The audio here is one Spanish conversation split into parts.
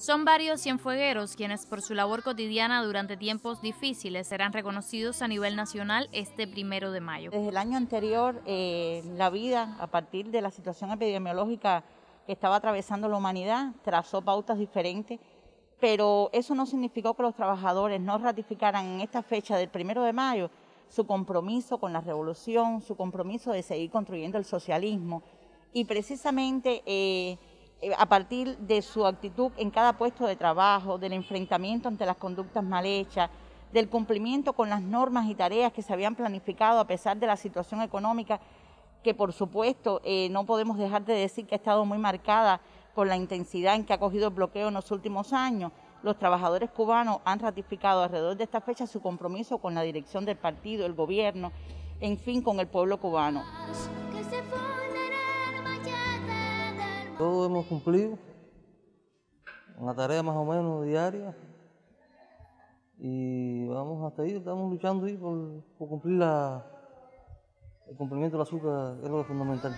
Son varios cienfuegueros quienes por su labor cotidiana durante tiempos difíciles serán reconocidos a nivel nacional este 1 de mayo. Desde el año anterior, la vida a partir de la situación epidemiológica que estaba atravesando la humanidad trazó pautas diferentes, pero eso no significó que los trabajadores no ratificaran en esta fecha del 1 de mayo su compromiso con la revolución, su compromiso de seguir construyendo el socialismo y precisamente a partir de su actitud en cada puesto de trabajo, del enfrentamiento ante las conductas mal hechas, del cumplimiento con las normas y tareas que se habían planificado a pesar de la situación económica, que por supuesto no podemos dejar de decir que ha estado muy marcada por la intensidad en que ha cogido el bloqueo en los últimos años. Los trabajadores cubanos han ratificado alrededor de esta fecha su compromiso con la dirección del partido, el gobierno, en fin, con el pueblo cubano. Todos hemos cumplido una tarea más o menos diaria y vamos hasta ahí, estamos luchando ahí por cumplir el cumplimiento del azúcar, es lo fundamental.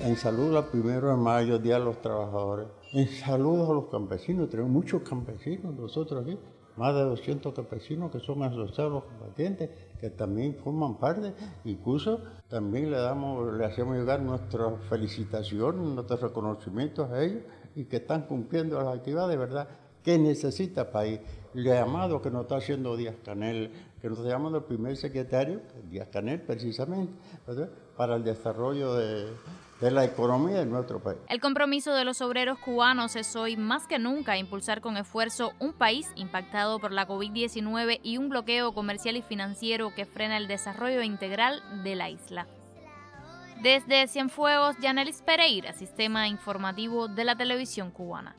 En salud al 1 de mayo, Día de los Trabajadores. En saludos a los campesinos, tenemos muchos campesinos nosotros aquí, más de 200 campesinos que son asociados combatientes, que también forman parte, incluso también le hacemos llegar nuestras felicitaciones, nuestros reconocimientos a ellos y que están cumpliendo las actividades, ¿verdad?, que necesita el país. El llamado que nos está haciendo Díaz-Canel, que nos está llamando el primer secretario, Díaz-Canel precisamente, ¿verdad?, para el desarrollo de la economía de nuestro país. El compromiso de los obreros cubanos es hoy más que nunca impulsar con esfuerzo un país impactado por la COVID-19 y un bloqueo comercial y financiero que frena el desarrollo integral de la isla. Desde Cienfuegos, Yanelis Pereira, Sistema Informativo de la Televisión Cubana.